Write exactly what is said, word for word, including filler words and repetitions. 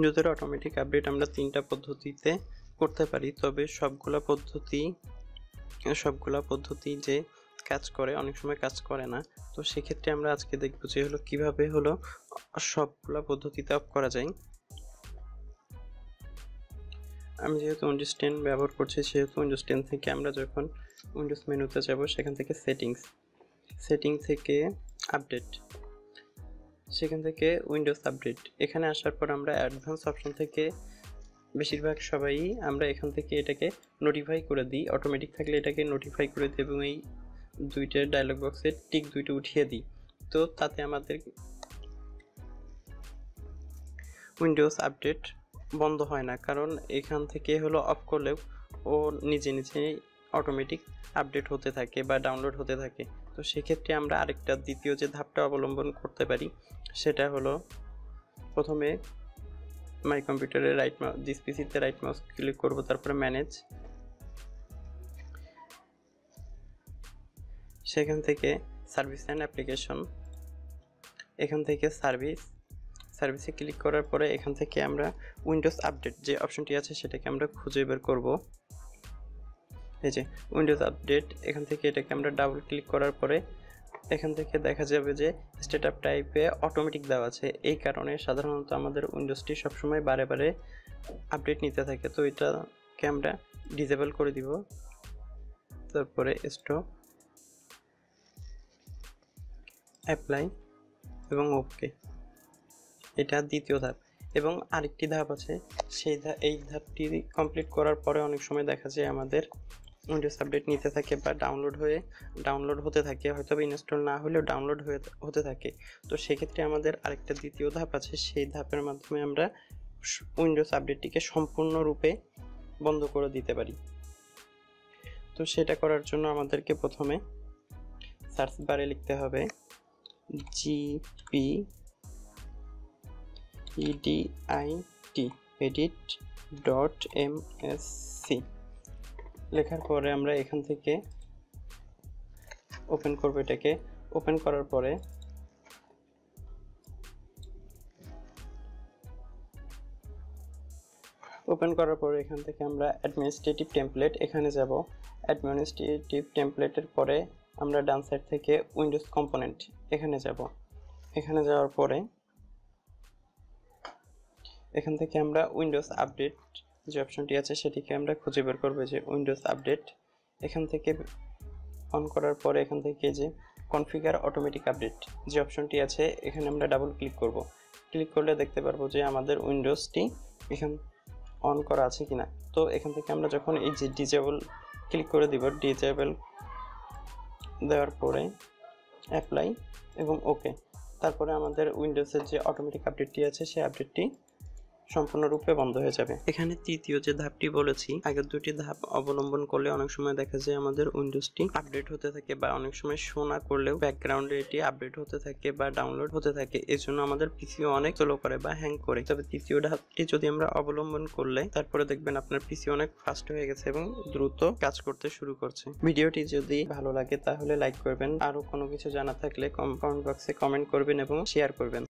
উইন্ডোজের automatic update আমরা তিনটা পদ্ধতিতে করতে পারি। তবে সবগুলা পদ্ধতি সবগুলা পদ্ধতি যে কাজ করে অনেক সময় কাজ করে না, তো সেই ক্ষেত্রে আমরা আজকে দেখব যে হলো কিভাবে হলো সবগুলা পদ্ধতিতে অফ করা যায়। আমি যেহেতু উইন্ডোজ টেন ব্যবহার করছি সেহেতু উইন্ডোজ টেন থেকে আমরা যখন উইন্ডোজ মেনুতে যাব সেখান থেকে সেটিংস সেটিং থেকে আপডেট, সেখান থেকে উইন্ডোজ আপডেট এখানে আসার পর আমরা অ্যাডভান্স অপশন থেকে বেশিরভাগ সবাই আমরা এখান থেকে এটাকে নোটিফাই করে দিই, অটোমেটিক থাকলে এটাকে নোটিফাই করে দিই এবং এই দুইটা ডায়লগ বক্সে টিক দুইটা উঠিয়ে দিই। তো তাতে আমাদের উইন্ডোজ আপডেট বন্ধ হয় না, কারণ এখান থেকে হলো অফ করলেও ও নিজে নিজে অটোমেটিক আপডেট হতে থাকে বা ডাউনলোড হতে থাকে। তো সেক্ষেত্রে আমরা আরেকটা দ্বিতীয় যে ধাপটা অবলম্বন করতে পারি সেটা হলো প্রথমে মাই কম্পিউটারে রাইট মাউস দিস পিসিতে রাইট মাউস ক্লিক করব, তারপরে ম্যানেজ, সেখান থেকে সার্ভিস অ্যান্ড অ্যাপ্লিকেশন, এখান থেকে সার্ভিস সার্ভিসে ক্লিক করার পরে এখান থেকে আমরা উইন্ডোজ আপডেট যে অপশনটি আছে সেটাকে আমরা খুঁজে বের করব। এই যে উইন্ডোজ আপডেট, এখান থেকে এটাকে আমরা ডাবল ক্লিক করার পরে এখান থেকে দেখা যাবে যে স্ট্যাটাস টাইপে অটোমেটিক দেওয়া আছে। এই কারণে সাধারণত আমাদের উইন্ডোজটি সবসময় বারে বারে আপডেট নিতে থাকে, তো এটাকে আমরা ডিসেবল করে দিব। তারপরে স্টপ, অ্যাপ্লাই এবং ওকে, এটা দ্বিতীয় ধাপ। এবং আরেকটি ধাপ আছে, সেই ধাপ এই ধাপটি কমপ্লিট করার পরে অনেক সময় দেখা যায় আমাদের উইন্ডোজ আপডেট নিতে থাকে বা ডাউনলোড হয়ে ডাউনলোড হতে থাকে, হয়তো ইনস্টল না হলেও ডাউনলোড হয়ে হতে থাকে। তো সেক্ষেত্রে আমাদের আরেকটা দ্বিতীয় ধাপ আছে, সেই ধাপের মাধ্যমে আমরা উইন্ডোজ আপডেটটিকে সম্পূর্ণরূপে বন্ধ করে দিতে পারি। তো সেটা করার জন্য আমাদেরকে প্রথমে সার্চ বারে লিখতে হবে G P E D I T edit dot M S C লেখার পরে আমরা এখান থেকে ওপেন করব। এটাকে ওপেন করার পরে ওপেন করার পরে এখান থেকে আমরা অ্যাডমিনিস্ট্রেটিভ টেমপ্লেট এখানে যাব। অ্যাডমিনিস্ট্রেটিভ টেমপ্লেটের পরে আমরা ডান সাইড থেকে উইন্ডোজ কম্পোনেন্ট এখানে যাব। এখানে যাওয়ার পরে এখান থেকে আমরা উইন্ডোজ আপডেট যে অপশনটি আছে সেটিকে আমরা খুঁজে বের করব, যে উইন্ডোজ আপডেট এখান থেকে অন করার পরে এখান থেকে যে কনফিগার অটোমেটিক আপডেট যে অপশনটি আছে এখানে আমরা ডাবল ক্লিক করব। ক্লিক করলে দেখতে পারবো যে আমাদের উইন্ডোজটি এখান অন করা আছে কিনা। তো এখান থেকে আমরা যখন এই যে ডিজেবল ক্লিক করে দিব, ডিজেবল দেওয়ার পরে অ্যাপ্লাই এবং ওকে, তারপরে আমাদের উইন্ডোজের যে অটোমেটিক আপডেটটি আছে সেই আপডেটটি সম্পূর্ণরূপে বন্ধ হয়ে যাবে। এখানে তৃতীয় যে ধাপটি বলেছি, আগের দুটি ধাপ অবলম্বন করলে অনেক সময় দেখা যায় আমাদের উইন্ডোজটি আপডেট হতে থাকে বা অনেক সময় শো না করলেও ব্যাকগ্রাউন্ডে এটি আপডেট হতে থাকে বা ডাউনলোড হতে থাকে, এর জন্য আমাদের পিসি অনেক স্লো করে বা হ্যাং করে। তবে তৃতীয় ধাপটি যদি আমরা অবলম্বন করলে তারপরে দেখবেন আপনার পিসি অনেক ফাস্ট হয়ে গেছে এবং দ্রুত কাজ করতে শুরু করছে। ভিডিওটি যদি ভালো লাগে তাহলে লাইক করবেন, আরো কোনো কিছু জানা থাকলে কমেন্ট বক্সে কমেন্ট করবেন এবং শেয়ার করবেন।